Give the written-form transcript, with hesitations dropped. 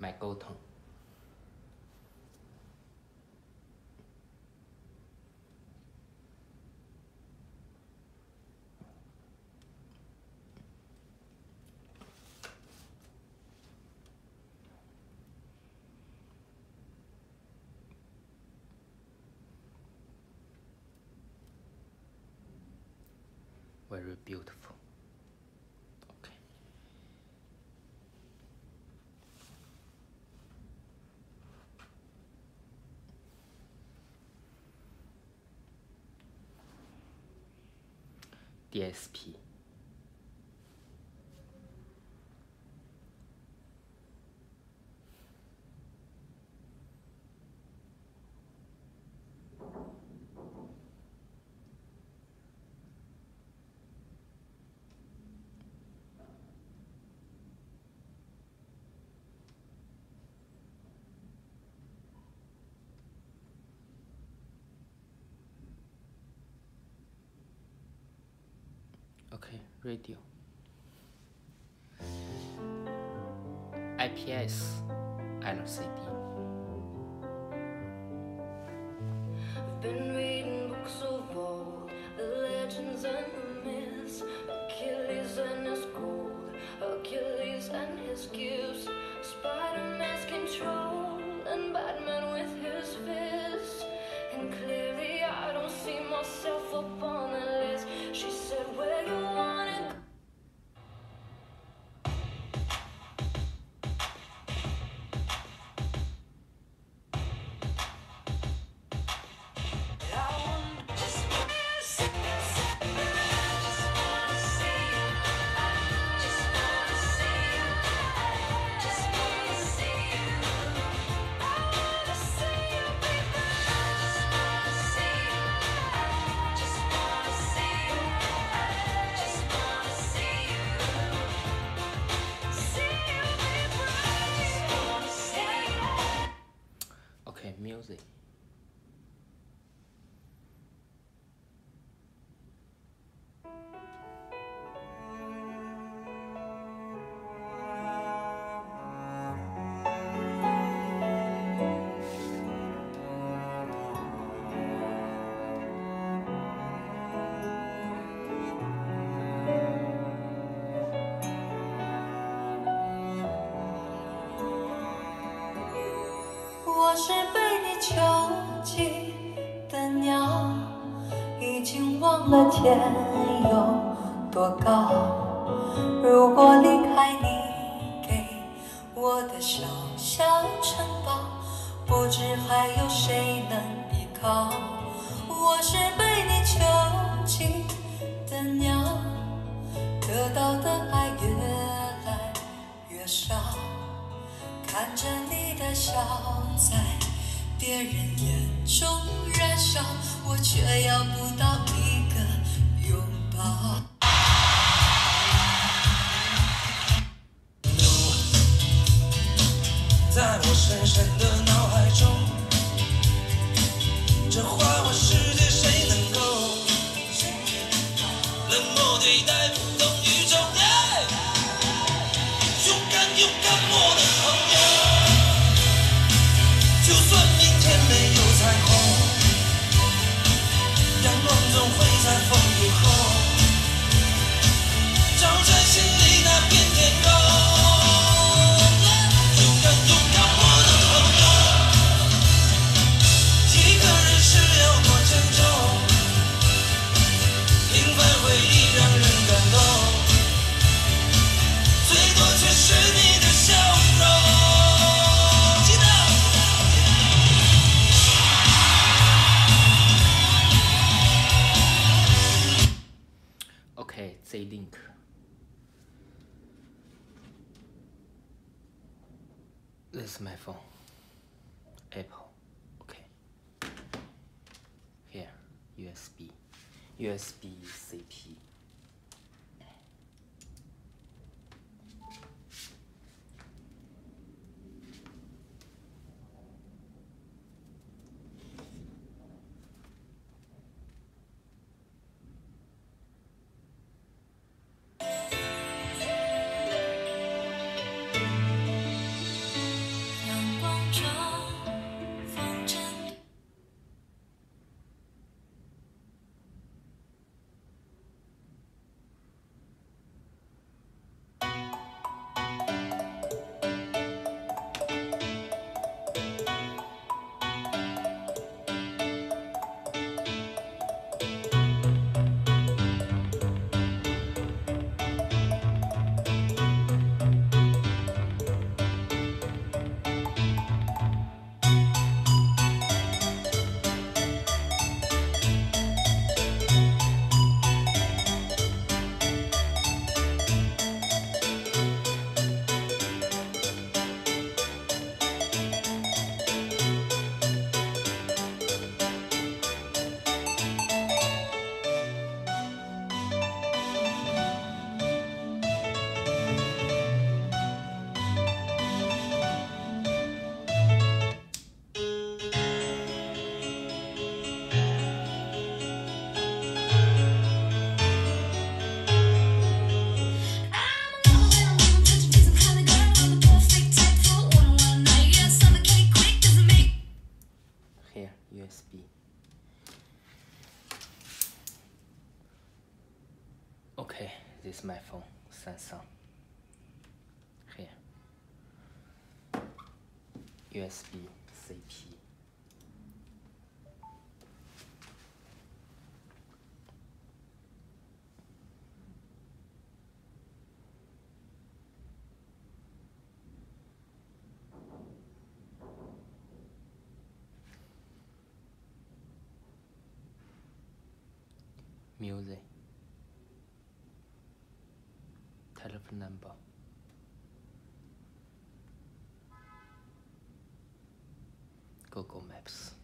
买钩筒。Very beautiful. Okay. DSP. Okay, radio, IPS, LCD. I've been reading books of old, the legends and the myths, Achilles and his gold, Achilles and his gifts, Spider-Man's control, and Batman with his fists. And clearly I don't see myself upon the list. She said, where you wanna go? Music.天有多高？如果离开你给我的小小城堡，不知还有谁能依靠。我是被你囚禁的鸟，得到的爱越来越少。看着你的笑在别人眼中燃烧，我却要不到一个。在我深深的脑海中，这花花世界谁能够冷漠对待无动于衷？勇敢勇敢，我的朋友，就算明天没有彩虹，阳光总会在风雨后。 照在心里那片天空，勇敢勇敢，我的朋友。一个人是有多沉重，平凡回忆让人感动，最多却是你的笑容。 J-Link ，This is my phone, Apple. Okay, here USB, USB CP. USB CP。 music, telephone number, Google Maps.